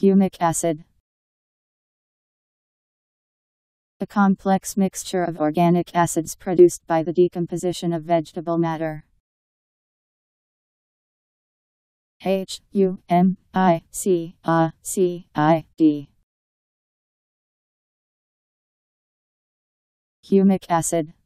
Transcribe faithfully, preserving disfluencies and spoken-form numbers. Humic acid. A complex mixture of organic acids produced by the decomposition of vegetable matter. H U M I C A C I D. Humic acid.